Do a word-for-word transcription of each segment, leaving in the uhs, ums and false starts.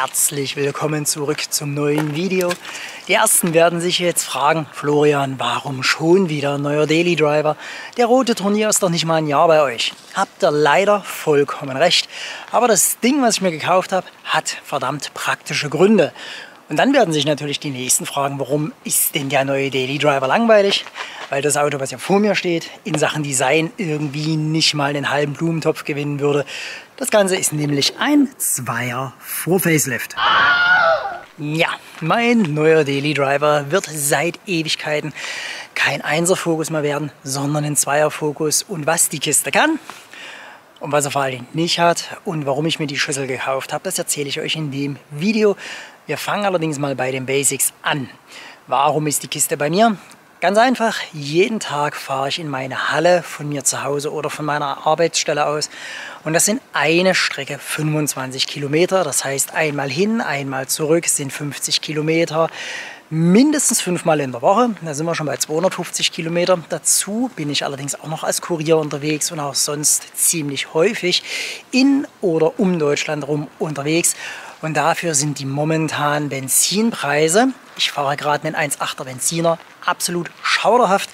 Herzlich willkommen zurück zum neuen Video. Die ersten werden sich jetzt fragen, Florian, warum schon wieder ein neuer Daily Driver? Der rote Turnier ist doch nicht mal ein Jahr bei euch. Habt ihr leider vollkommen recht. Aber das Ding, was ich mir gekauft habe, hat verdammt praktische Gründe. Und dann werden sich natürlich die nächsten fragen, warum ist denn der neue Daily Driver langweilig? Weil das Auto, was ja vor mir steht, in Sachen Design irgendwie nicht mal einen halben Blumentopf gewinnen würde. Das Ganze ist nämlich ein Zweier vor Facelift. Ja, mein neuer Daily Driver wird seit Ewigkeiten kein Einser Focus mehr werden, sondern ein Zweier Focus. Und was die Kiste kann und was er vor allen Dingen nicht hat und warum ich mir die Schüssel gekauft habe, das erzähle ich euch in dem Video. Wir fangen allerdings mal bei den Basics an. Warum ist die Kiste bei mir? Ganz einfach, jeden Tag fahre ich in meine Halle von mir zu Hause oder von meiner Arbeitsstelle aus. Und das sind eine Strecke fünfundzwanzig Kilometer. Das heißt, einmal hin, einmal zurück sind fünfzig Kilometer. Mindestens fünfmal in der Woche. Da sind wir schon bei zweihundertfünfzig Kilometer. Dazu bin ich allerdings auch noch als Kurier unterwegs und auch sonst ziemlich häufig in oder um Deutschland rum unterwegs. Und dafür sind die momentanen Benzinpreise, ich fahre gerade einen eins Komma achter Benziner, absolut schauderhaft.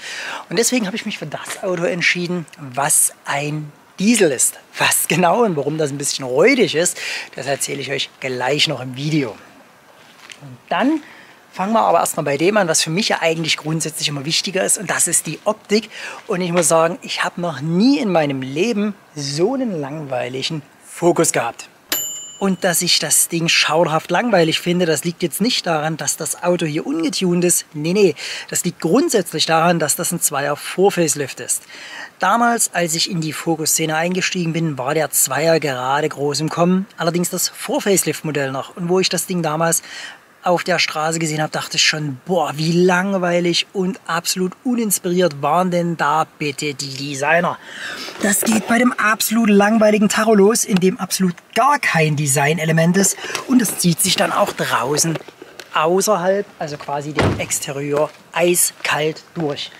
Und deswegen habe ich mich für das Auto entschieden, was ein Diesel ist. Was genau und warum das ein bisschen räudig ist, das erzähle ich euch gleich noch im Video. Und dann fangen wir aber erstmal bei dem an, was für mich ja eigentlich grundsätzlich immer wichtiger ist, und das ist die Optik. Und ich muss sagen, ich habe noch nie in meinem Leben so einen langweiligen Focus gehabt. Und dass ich das Ding schauderhaft langweilig finde, das liegt jetzt nicht daran, dass das Auto hier ungetuned ist. Nee, nee, das liegt grundsätzlich daran, dass das ein Zweier Vor-Facelift ist. Damals, als ich in die Focus-Szene eingestiegen bin, war der Zweier gerade groß im Kommen. Allerdings das Vor-Facelift-Modell noch. Und wo ich das Ding damals auf der Straße gesehen habe, dachte ich schon, boah, wie langweilig und absolut uninspiriert waren denn da bitte die Designer. Das geht bei dem absolut langweiligen Tacho los, in dem absolut gar kein Designelement ist, und das zieht sich dann auch draußen außerhalb, also quasi dem Exterieur, eiskalt durch.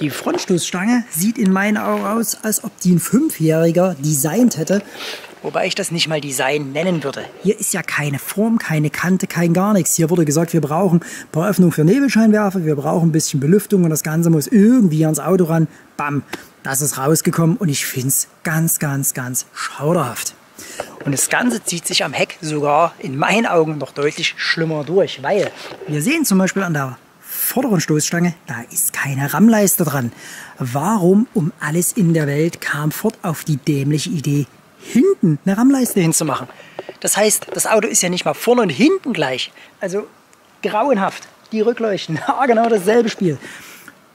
Die Frontstoßstange sieht in meinen Augen aus, als ob die ein Fünfjähriger designt hätte. Wobei ich das nicht mal Design nennen würde. Hier ist ja keine Form, keine Kante, kein gar nichts. Hier wurde gesagt, wir brauchen ein paar Öffnungen für Nebelscheinwerfer, wir brauchen ein bisschen Belüftung und das Ganze muss irgendwie ans Auto ran. Bam, das ist rausgekommen und ich finde es ganz, ganz, ganz schauderhaft. Und das Ganze zieht sich am Heck sogar in meinen Augen noch deutlich schlimmer durch, weil wir sehen zum Beispiel an der vorderen Stoßstange, da ist keine Rammleiste dran. Warum um alles in der Welt kam Ford auf die dämliche Idee, hinten eine Rammleiste hinzumachen? Das heißt, das Auto ist ja nicht mal vorne und hinten gleich. Also grauenhaft. Die Rückleuchten, ah, genau dasselbe Spiel.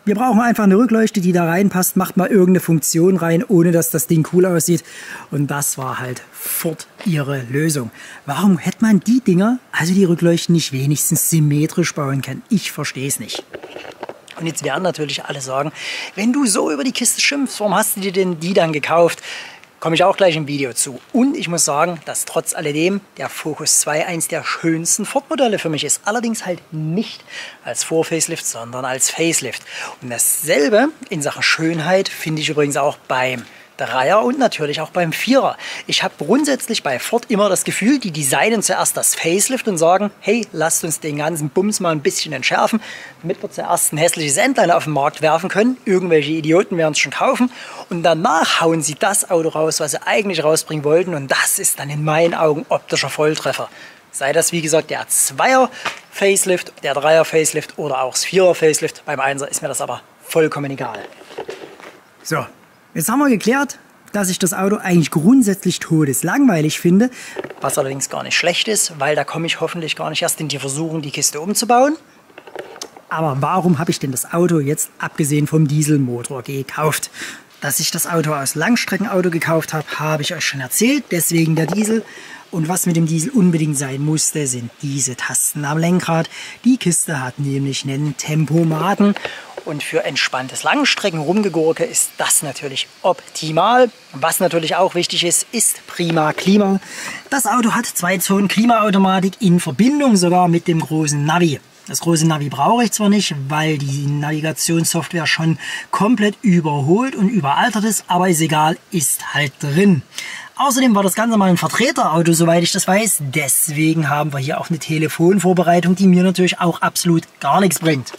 Wir brauchen einfach eine Rückleuchte, die da reinpasst, macht mal irgendeine Funktion rein, ohne dass das Ding cool aussieht. Und das war halt Ford ihre Lösung. Warum hätte man die Dinger, also die Rückleuchten, nicht wenigstens symmetrisch bauen können? Ich verstehe es nicht. Und jetzt werden natürlich alle sagen, wenn du so über die Kiste schimpfst, warum hast du dir denn die dann gekauft? Komme ich auch gleich im Video zu. Und ich muss sagen, dass trotz alledem der Focus zwei eins der schönsten Ford-Modelle für mich ist. Allerdings halt nicht als Vor-Facelift, sondern als Facelift. Und dasselbe in Sachen Schönheit finde ich übrigens auch beim Dreier und natürlich auch beim Vierer. Ich habe grundsätzlich bei Ford immer das Gefühl, die designen zuerst das Facelift und sagen, hey, lasst uns den ganzen Bums mal ein bisschen entschärfen, damit wir zuerst ein hässliches Endline auf den Markt werfen können. Irgendwelche Idioten werden es schon kaufen. Und danach hauen sie das Auto raus, was sie eigentlich rausbringen wollten. Und das ist dann in meinen Augen optischer Volltreffer. Sei das, wie gesagt, der Zweier Facelift, der Dreier Facelift oder auch das Vierer Facelift. Beim Einser ist mir das aber vollkommen egal. So. Jetzt haben wir geklärt, dass ich das Auto eigentlich grundsätzlich todeslangweilig finde, was allerdings gar nicht schlecht ist, weil da komme ich hoffentlich gar nicht erst in die Versuchung, die Kiste umzubauen. Aber warum habe ich denn das Auto jetzt, abgesehen vom Dieselmotor, gekauft? Dass ich das Auto als Langstreckenauto gekauft habe, habe ich euch schon erzählt, deswegen der Diesel. Und was mit dem Diesel unbedingt sein musste, sind diese Tasten am Lenkrad. Die Kiste hat nämlich einen Tempomaten. Und für entspanntes Langstrecken-Rumgegurke ist das natürlich optimal. Was natürlich auch wichtig ist, ist prima Klima. Das Auto hat zwei Zonen Klimaautomatik in Verbindung sogar mit dem großen Navi. Das große Navi brauche ich zwar nicht, weil die Navigationssoftware schon komplett überholt und überaltert ist, aber ist egal, ist halt drin. Außerdem war das Ganze mal ein Vertreterauto, soweit ich das weiß. Deswegen haben wir hier auch eine Telefonvorbereitung, die mir natürlich auch absolut gar nichts bringt.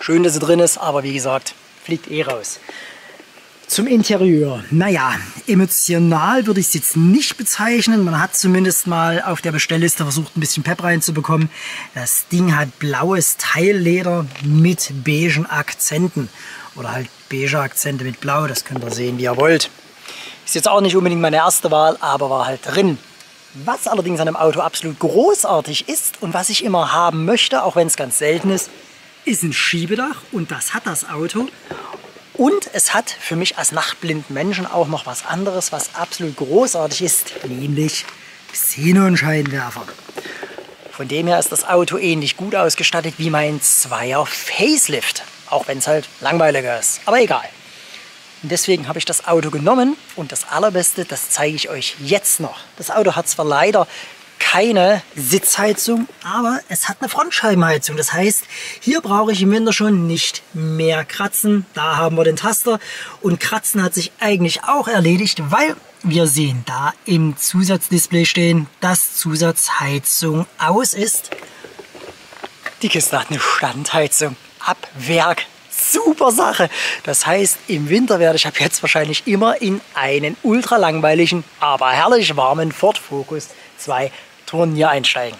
Schön, dass sie drin ist, aber wie gesagt, fliegt eh raus. Zum Interieur. Naja, emotional würde ich es jetzt nicht bezeichnen. Man hat zumindest mal auf der Bestellliste versucht, ein bisschen Pep reinzubekommen. Das Ding hat blaues Teilleder mit beigen Akzenten. Oder halt beige Akzente mit blau, das könnt ihr sehen, wie ihr wollt. Ist jetzt auch nicht unbedingt meine erste Wahl, aber war halt drin. Was allerdings an dem Auto absolut großartig ist und was ich immer haben möchte, auch wenn es ganz selten ist, ist ein Schiebedach, und das hat das Auto. Und es hat für mich als nachtblinden Menschen auch noch was anderes, was absolut großartig ist, nämlich Xenonscheinwerfer. Von dem her ist das Auto ähnlich gut ausgestattet wie mein Zweier Facelift, auch wenn es halt langweiliger ist, aber egal. Und deswegen habe ich das Auto genommen, und das Allerbeste, das zeige ich euch jetzt noch. Das Auto hat zwar leider keine Sitzheizung, aber es hat eine Frontscheibenheizung. Das heißt, hier brauche ich im Winter schon nicht mehr kratzen. Da haben wir den Taster, und Kratzen hat sich eigentlich auch erledigt, weil wir sehen da im Zusatzdisplay stehen, dass Zusatzheizung aus ist. Die Kiste hat eine Standheizung ab Werk. Super Sache! Das heißt, im Winter werde ich ab jetzt wahrscheinlich immer in einen ultra langweiligen, aber herrlich warmen Ford Focus zwei Turnier einsteigen.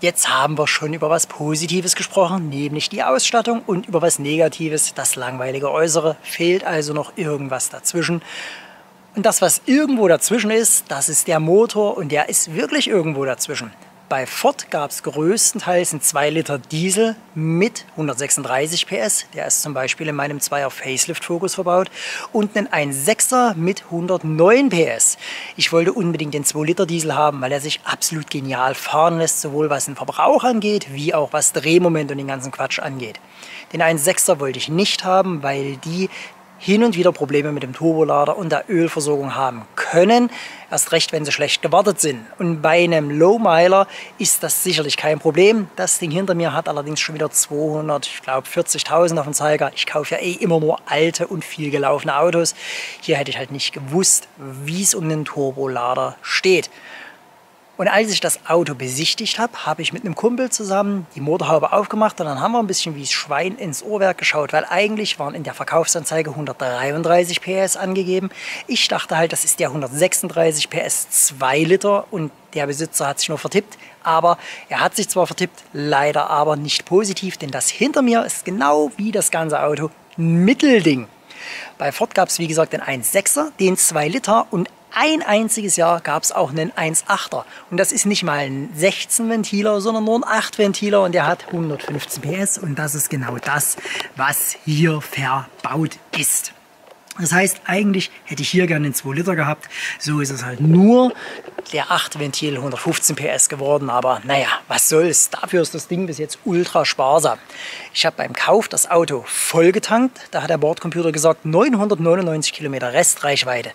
Jetzt haben wir schon über was Positives gesprochen, nämlich die Ausstattung, und über was Negatives, das langweilige Äußere. Fehlt also noch irgendwas dazwischen. Und das, was irgendwo dazwischen ist, das ist der Motor, und der ist wirklich irgendwo dazwischen. Bei Ford gab es größtenteils einen zwei Liter Diesel mit hundertsechsunddreißig P S, der ist zum Beispiel in meinem Zweier Facelift Focus verbaut, und einen ein Komma sechser mit hundertneun P S. Ich wollte unbedingt den zwei Liter Diesel haben, weil er sich absolut genial fahren lässt, sowohl was den Verbrauch angeht, wie auch was Drehmoment und den ganzen Quatsch angeht. Den ein Komma sechser wollte ich nicht haben, weil die hin und wieder Probleme mit dem Turbolader und der Ölversorgung haben können, erst recht, wenn sie schlecht gewartet sind. Und bei einem Lowmiler ist das sicherlich kein Problem. Das Ding hinter mir hat allerdings schon wieder zweihundertvierzigtausend auf dem Zeiger. Ich kaufe ja eh immer nur alte und viel gelaufene Autos. Hier hätte ich halt nicht gewusst, wie es um den Turbolader steht. Und als ich das Auto besichtigt habe, habe ich mit einem Kumpel zusammen die Motorhaube aufgemacht, und dann haben wir ein bisschen wie Schwein ins Ohrwerk geschaut, weil eigentlich waren in der Verkaufsanzeige hundertdreiunddreißig P S angegeben. Ich dachte halt, das ist der hundertsechsunddreißig P S zwei Liter, und der Besitzer hat sich nur vertippt. Aber er hat sich zwar vertippt, leider aber nicht positiv, denn das hinter mir ist genau wie das ganze Auto ein Mittelding. Bei Ford gab es wie gesagt den ein Komma sechser, den zwei Liter, und ein einziges Jahr gab es auch einen ein Komma achter. Und das ist nicht mal ein sechzehn Ventiler, sondern nur ein acht Ventiler, und der hat hundertfünfzehn P S, und das ist genau das, was hier verbaut ist. Das heißt, eigentlich hätte ich hier gerne den zwei Liter gehabt, so ist es halt nur der acht Ventil hundertfünfzehn P S geworden, aber naja, was soll's, dafür ist das Ding bis jetzt ultra sparsam. Ich habe beim Kauf das Auto voll getankt, da hat der Bordcomputer gesagt neunhundertneunundneunzig Kilometer Restreichweite.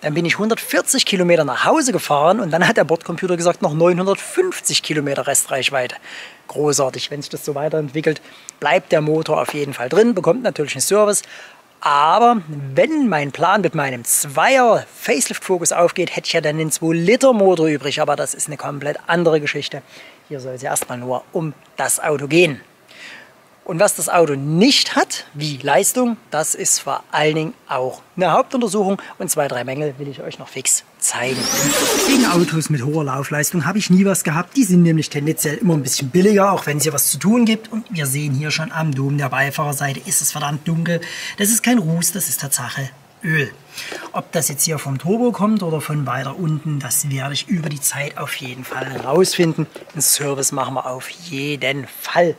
Dann bin ich hundertvierzig Kilometer nach Hause gefahren, und dann hat der Bordcomputer gesagt noch neunhundertfünfzig Kilometer Restreichweite. Großartig, wenn sich das so weiterentwickelt, bleibt der Motor auf jeden Fall drin, bekommt natürlich einen Service. Aber wenn mein Plan mit meinem Zweier Facelift-Fokus aufgeht, hätte ich ja dann den zwei Liter Motor übrig. Aber das ist eine komplett andere Geschichte. Hier soll es ja erstmal nur um das Auto gehen. Und was das Auto nicht hat, wie Leistung, das ist vor allen Dingen auch eine Hauptuntersuchung. Und zwei, drei Mängel will ich euch noch fix zeigen. Wegen Autos mit hoher Laufleistung habe ich nie was gehabt. Die sind nämlich tendenziell immer ein bisschen billiger, auch wenn es hier was zu tun gibt. Und wir sehen hier schon am Dom der Beifahrerseite, ist es verdammt dunkel. Das ist kein Ruß, das ist Tatsache Öl. Ob das jetzt hier vom Turbo kommt oder von weiter unten, das werde ich über die Zeit auf jeden Fall rausfinden. Einen Service machen wir auf jeden Fall.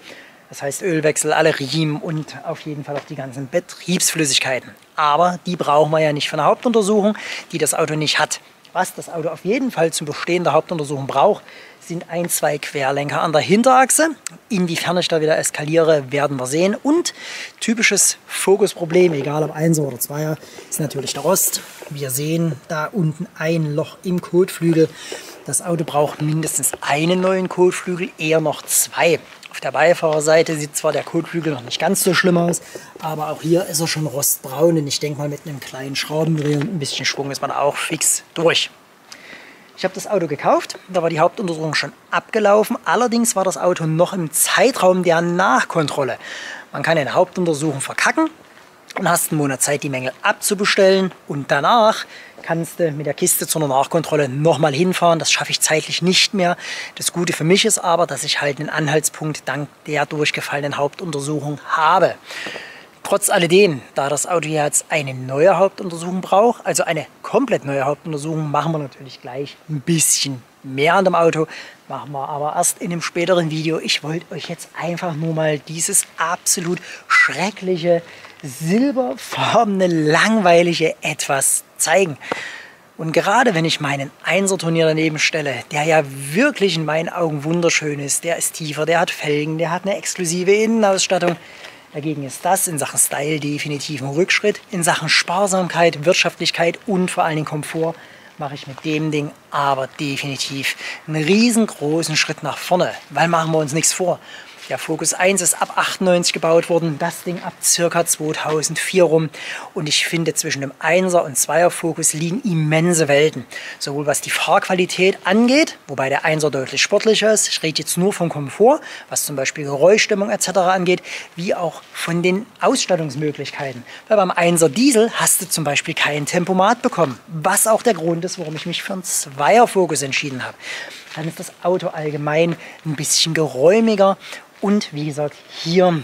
Das heißt Ölwechsel, alle Riemen und auf jeden Fall auch die ganzen Betriebsflüssigkeiten. Aber die brauchen wir ja nicht von der Hauptuntersuchung, die das Auto nicht hat. Was das Auto auf jeden Fall zum Bestehen der Hauptuntersuchung braucht, sind ein, zwei Querlenker an der Hinterachse. Inwiefern ich da wieder eskaliere, werden wir sehen. Und typisches Fokusproblem, egal ob Einser oder Zweier, ist natürlich der Rost. Wir sehen da unten ein Loch im Kotflügel. Das Auto braucht mindestens einen neuen Kotflügel, eher noch zwei. Auf der Beifahrerseite sieht zwar der Kotflügel noch nicht ganz so schlimm aus, aber auch hier ist er schon rostbraun und ich denke mal mit einem kleinen Schraubendreher und ein bisschen Schwung ist man auch fix durch. Ich habe das Auto gekauft, da war die Hauptuntersuchung schon abgelaufen, allerdings war das Auto noch im Zeitraum der Nachkontrolle. Man kann eine Hauptuntersuchung verkacken und hast einen Monat Zeit, die Mängel abzubestellen und danach kannst du mit der Kiste zu einer Nachkontrolle nochmal hinfahren. Das schaffe ich zeitlich nicht mehr. Das Gute für mich ist aber, dass ich halt einen Anhaltspunkt dank der durchgefallenen Hauptuntersuchung habe. Trotz alledem, da das Auto jetzt eine neue Hauptuntersuchung braucht, also eine komplett neue Hauptuntersuchung, machen wir natürlich gleich ein bisschen mehr an dem Auto. Machen wir aber erst in einem späteren Video. Ich wollte euch jetzt einfach nur mal dieses absolut schreckliche, silberfarbene, langweilige etwas zeigen. Und gerade wenn ich meinen Einser-Turnier daneben stelle, der ja wirklich in meinen Augen wunderschön ist, der ist tiefer, der hat Felgen, der hat eine exklusive Innenausstattung. Dagegen ist das in Sachen Style definitiv ein Rückschritt. In Sachen Sparsamkeit, Wirtschaftlichkeit und vor allen Dingen Komfort mache ich mit dem Ding aber definitiv einen riesengroßen Schritt nach vorne. Weil machen wir uns nichts vor. Der Focus eins ist ab achtundneunzig gebaut worden, das Ding ab ca. zweitausendvier rum. Und ich finde, zwischen dem Einser und Zweier Focus liegen immense Welten. Sowohl was die Fahrqualität angeht, wobei der Einser deutlich sportlicher ist. Ich rede jetzt nur vom Komfort, was zum Beispiel Geräuschstimmung et cetera angeht, wie auch von den Ausstattungsmöglichkeiten. Weil beim Einser Diesel hast du zum Beispiel kein Tempomat bekommen, was auch der Grund ist, warum ich mich für einen Zweier Focus entschieden habe. Dann ist das Auto allgemein ein bisschen geräumiger. Und wie gesagt, hier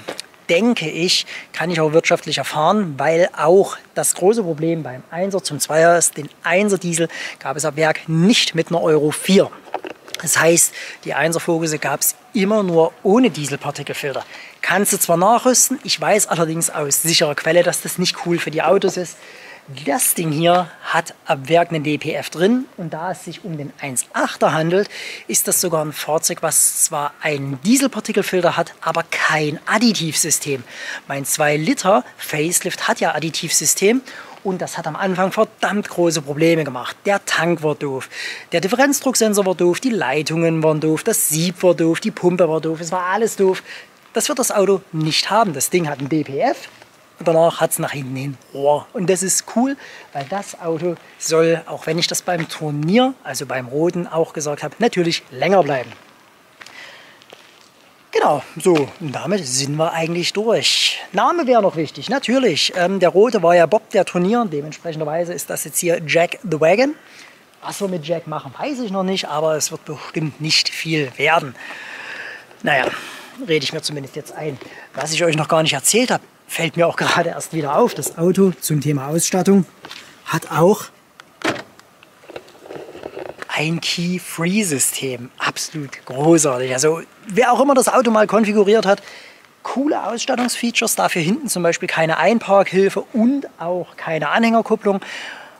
denke ich, kann ich auch wirtschaftlicher fahren, weil auch das große Problem beim Einser zum Zweier ist, den Einser Diesel gab es ab Werk nicht mit einer Euro vier. Das heißt, die Einser Focusse gab es immer nur ohne Dieselpartikelfilter. Kannst du zwar nachrüsten, ich weiß allerdings aus sicherer Quelle, dass das nicht cool für die Autos ist. Das Ding hier hat ab Werk einen D P F drin und da es sich um den eins Komma achter handelt, ist das sogar ein Fahrzeug, was zwar einen Dieselpartikelfilter hat, aber kein Additivsystem. Mein zwei Liter Facelift hat ja Additivsystem und das hat am Anfang verdammt große Probleme gemacht. Der Tank war doof, der Differenzdrucksensor war doof, die Leitungen waren doof, das Sieb war doof, die Pumpe war doof, es war alles doof. Das wird das Auto nicht haben. Das Ding hat einen D P F. Und danach hat es nach hinten hin Rohr. Und das ist cool, weil das Auto soll, auch wenn ich das beim Turnier, also beim Roten auch gesagt habe, natürlich länger bleiben. Genau, so, und damit sind wir eigentlich durch. Name wäre noch wichtig, natürlich. Ähm, der Rote war ja Bob, der Turnier. Dementsprechenderweise ist das jetzt hier Jack the Wagon. Was wir mit Jack machen, weiß ich noch nicht, aber es wird bestimmt nicht viel werden. Naja, rede ich mir zumindest jetzt ein. Was ich euch noch gar nicht erzählt habe, fällt mir auch gerade erst wieder auf. Das Auto zum Thema Ausstattung hat auch ein Key-Free-System. Absolut großartig. Also wer auch immer das Auto mal konfiguriert hat, coole Ausstattungsfeatures. Dafür hinten zum Beispiel keine Einparkhilfe und auch keine Anhängerkupplung.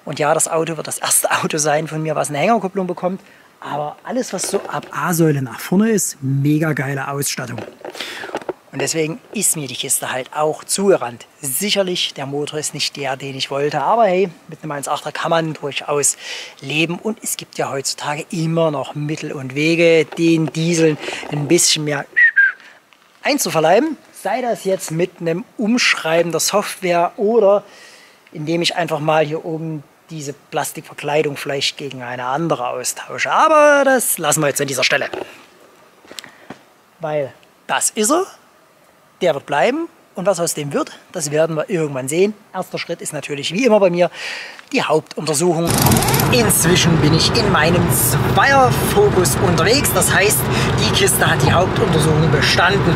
Und ja, das Auto wird das erste Auto sein von mir, was eine Hängerkupplung bekommt. Aber alles, was so ab A-Säule nach vorne ist, mega geile Ausstattung. Und deswegen ist mir die Kiste halt auch zugerannt. Sicherlich, der Motor ist nicht der, den ich wollte. Aber hey, mit einem eins Komma achter kann man durchaus leben. Und es gibt ja heutzutage immer noch Mittel und Wege, den Dieseln ein bisschen mehr einzuverleiben. Sei das jetzt mit einem Umschreiben der Software oder indem ich einfach mal hier oben diese Plastikverkleidung vielleicht gegen eine andere austausche. Aber das lassen wir jetzt an dieser Stelle. Weil das ist er. Der wird bleiben und was aus dem wird, das werden wir irgendwann sehen. Erster Schritt ist natürlich wie immer bei mir die Hauptuntersuchung. Inzwischen bin ich in meinem Zweier-Focus unterwegs, das heißt, die Kiste hat die Hauptuntersuchung bestanden.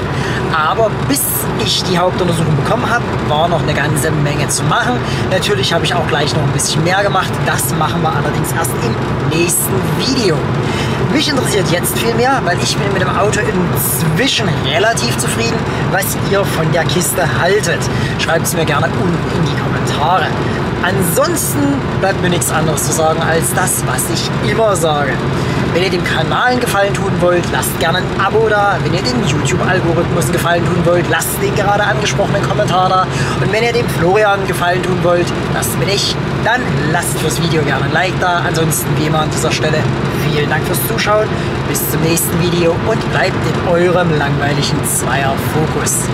Aber bis ich die Hauptuntersuchung bekommen habe, war noch eine ganze Menge zu machen. Natürlich habe ich auch gleich noch ein bisschen mehr gemacht, das machen wir allerdings erst im nächsten Video. Mich interessiert jetzt viel mehr, weil ich bin mit dem Auto inzwischen relativ zufrieden, was ihr von der Kiste haltet. Schreibt es mir gerne unten in die Kommentare. Ansonsten bleibt mir nichts anderes zu sagen als das, was ich immer sage. Wenn ihr dem Kanal einen Gefallen tun wollt, lasst gerne ein Abo da. Wenn ihr dem YouTube-Algorithmus einen Gefallen tun wollt, lasst den gerade angesprochenen Kommentar da. Und wenn ihr dem Florian einen Gefallen tun wollt, lasst mir nicht, dann lasst fürs Video gerne ein Like da. Ansonsten wie immer an dieser Stelle viel Vielen Dank fürs Zuschauen, bis zum nächsten Video und bleibt in eurem langweiligen Zweier Fokus.